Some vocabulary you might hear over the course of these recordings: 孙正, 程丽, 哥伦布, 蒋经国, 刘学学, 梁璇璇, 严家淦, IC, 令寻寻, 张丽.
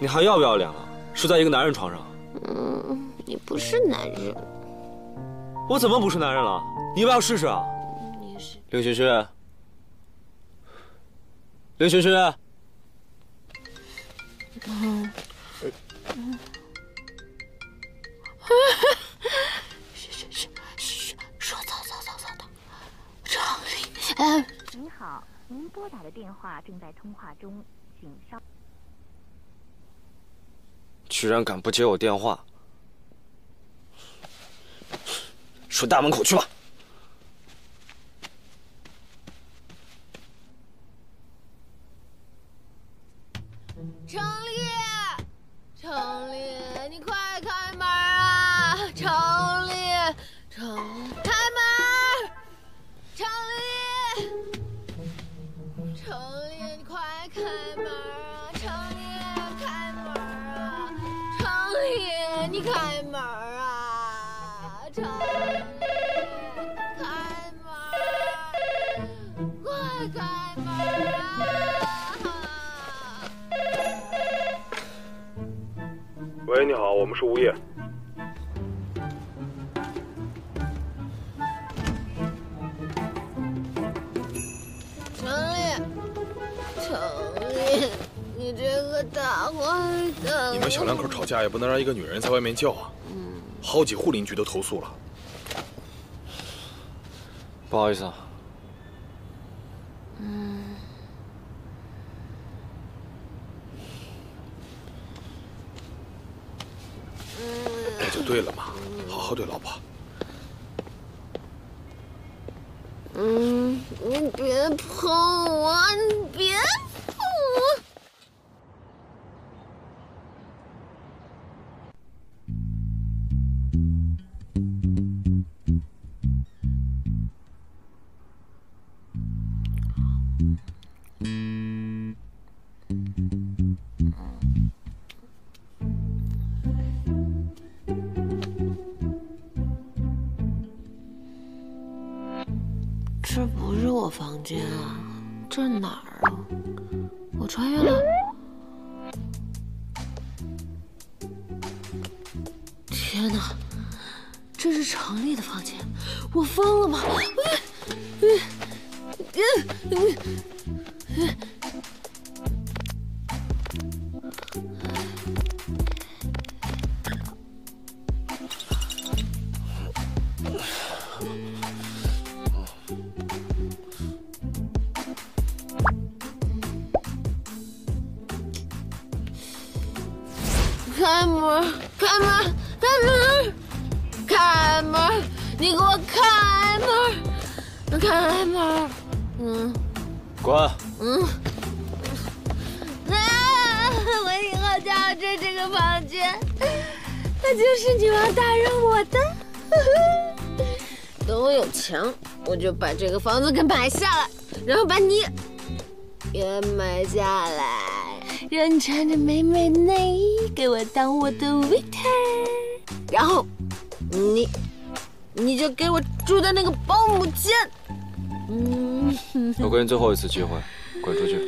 你还要不要脸了？睡在一个男人床上？嗯，你不是男人。我怎么不是男人了？你要不要试试啊？你是刘学学，刘学学。嗯。 说走。张丽，您好，您拨打的电话正在通话中，请稍。居然敢不接我电话，说大门口去吧。张丽，张丽，你快开门啊，张丽！ 开门！程丽，程丽，你快开门啊！程丽，开门啊！程丽，你开门啊！程丽，开门！快开门啊！喂，你好，我们是物业。 你这个大坏蛋！你们小两口吵架也不能让一个女人在外面叫啊！好几户邻居都投诉了。不好意思啊。嗯。那就对了嘛，好好对老婆。嗯，你别碰我，你别。 这不是我房间啊，这是哪儿啊？我穿越了！天哪，这是程丽的房间，我疯了吗？开门！开门！开门！开门！你给我开门！开门！嗯，滚！嗯，啊！我以后就要住这个房间，那就是女王大人我的。等我有钱，我就把这个房子给买下来，然后把你也买下来。 让你穿着美美内衣给我当我的 waiter， 然后你就给我住在那个保姆间。嗯，我给你最后一次机会，滚出去！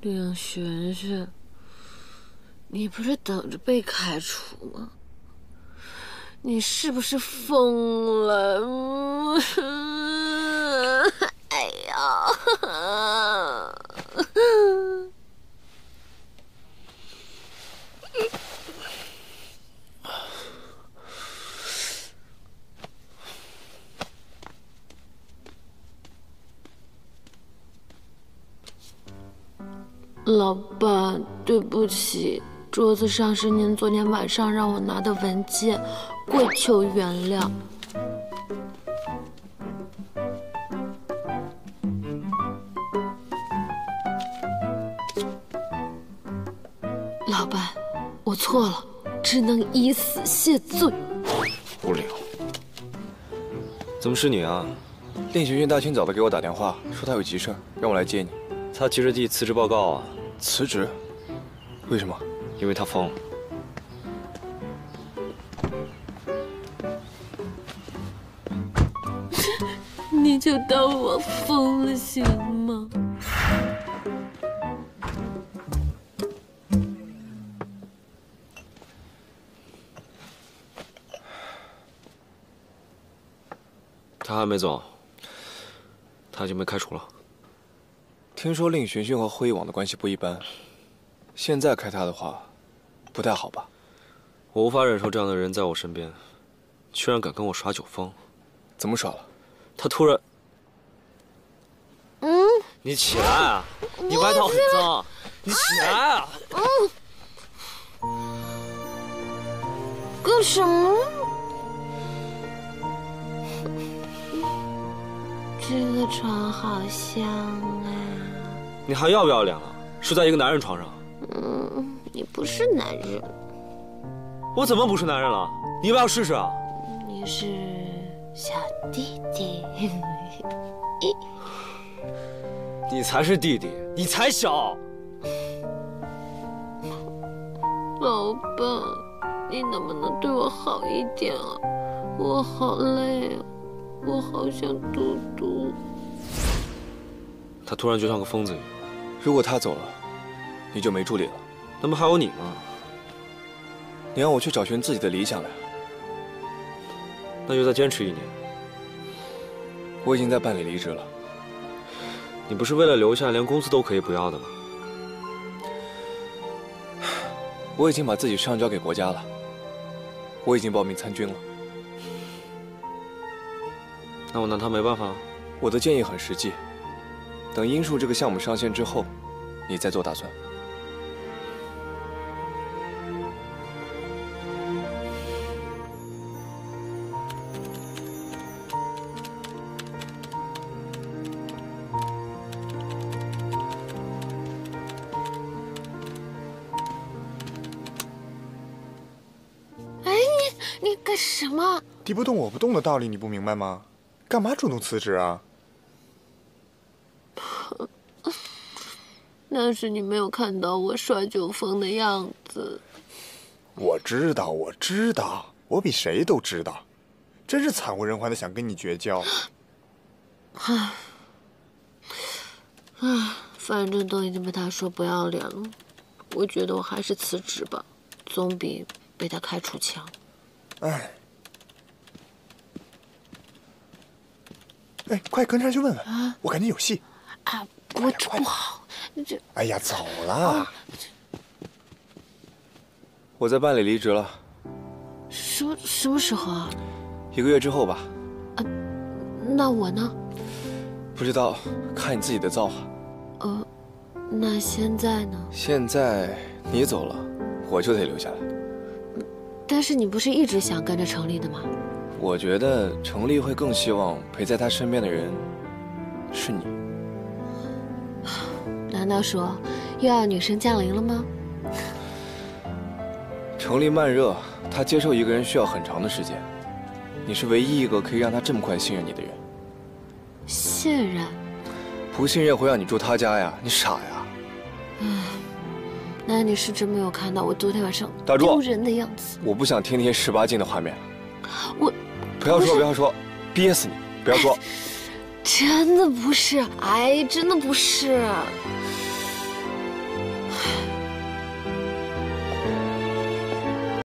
梁璇璇，你不是等着被开除吗？ 你是不是疯了？哎呀！老爸，对不起，桌子上是您昨天晚上让我拿的文件。 跪求原谅。老板，我错了，只能以死谢罪。无聊，怎么是你啊？令学学大清早的给我打电话，说他有急事儿，让我来接你。他急着递辞职报告啊。辞职？为什么？因为他疯了。你就当我疯了行吗？他还没走，他已经被开除了。听说令寻寻和辉一网的关系不一般，现在开他的话，不太好吧？我无法忍受这样的人在我身边，居然敢跟我耍酒疯。 怎么耍了？他突然……嗯，你起来啊！你外套很脏，你起来啊！嗯，干什么？这个床好香啊！你还要不要脸了？睡在一个男人床上？嗯，你不是男人。我怎么不是男人了？你要不要试试啊？你是。 小弟弟，你才是弟弟，你才小。老爸，你能不能对我好一点啊？我好累啊，我好想嘟嘟。他突然就像个疯子一样。如果他走了，你就没助理了。那么还有你吗？你让我去找寻自己的理想来。 那就再坚持一年。我已经在办理离职了。你不是为了留下，连工资都可以不要的吗？我已经把自己上交给国家了。我已经报名参军了。那我拿他没办法。我的建议很实际。等樱树这个项目上线之后，你再做打算。 你不动我不动的道理你不明白吗？干嘛主动辞职啊？那是你没有看到我耍酒疯的样子。我知道，我知道，我比谁都知道，真是惨无人寰的想跟你绝交。唉，反正都已经被他说不要脸了，我觉得我还是辞职吧，总比被他开除强。唉。 哎，快跟上去问问，啊、我感觉有戏。啊，我这不好，这……哎呀，走了。啊、我在办理离职了。什么时候啊？1个月之后吧。啊，那我呢？不知道，看你自己的造化。那现在呢？现在你走了，我就得留下来。但是你不是一直想跟着程丽的吗？ 我觉得程丽会更希望陪在她身边的人是你。难道说又要女神降临了吗？程丽慢热，她接受一个人需要很长的时间。你是唯一一个可以让她这么快信任你的人。信任？不信任会让你住她家呀？你傻呀？嗯，那你是真没有看到我昨天晚上丢人的样子。我不想天天18禁的画面。我。 不要说，不要说，憋死你！不要说，真的不是，哎，真的不是。